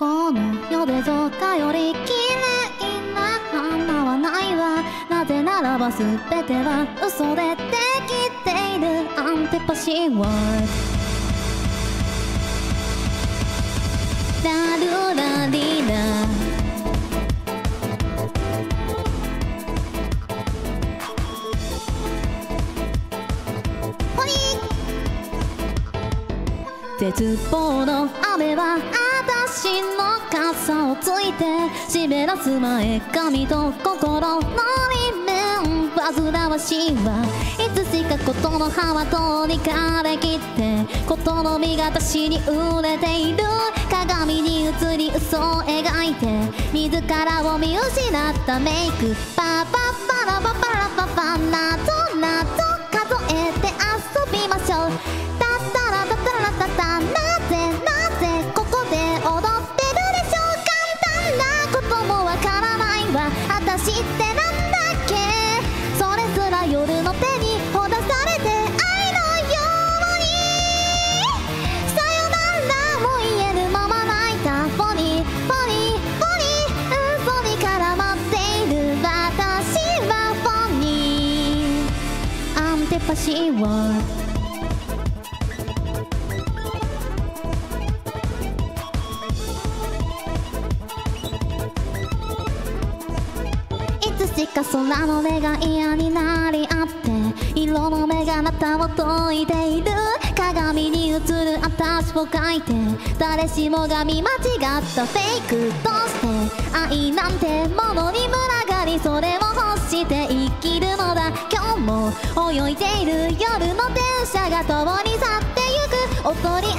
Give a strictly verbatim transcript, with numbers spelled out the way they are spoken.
この世でぞかより綺麗な花はないわ。なぜならば全ては嘘でできているアンテパシーワード。ラルラリラ絶望の雨は私の傘をついて湿らす前髪と心の裏面煩わしいわ。いつしかことの葉はとにかれきってことの実が私に売れている。鏡に映り嘘を描いて自らを見失ったメイクパパパラパパラパパなぞなぞ数えて遊びましょう。なぜなぜここで踊ってるでしょう。簡単なこともわからないわ。あたしってなんだっけ。それすら夜の手にほだされて愛のようにさよならも言えるまま泣いた。ポリポリポリポリから待っている私はポニーアンテパシーは空の目が嫌になりあって色の目があなたを解いている。鏡に映る私を描いて誰しもが見間違ったフェイク。どうして愛なんてものに群がりそれを欲して生きるのだ。今日も泳いでいる夜の電車が共に去ってゆく。踊り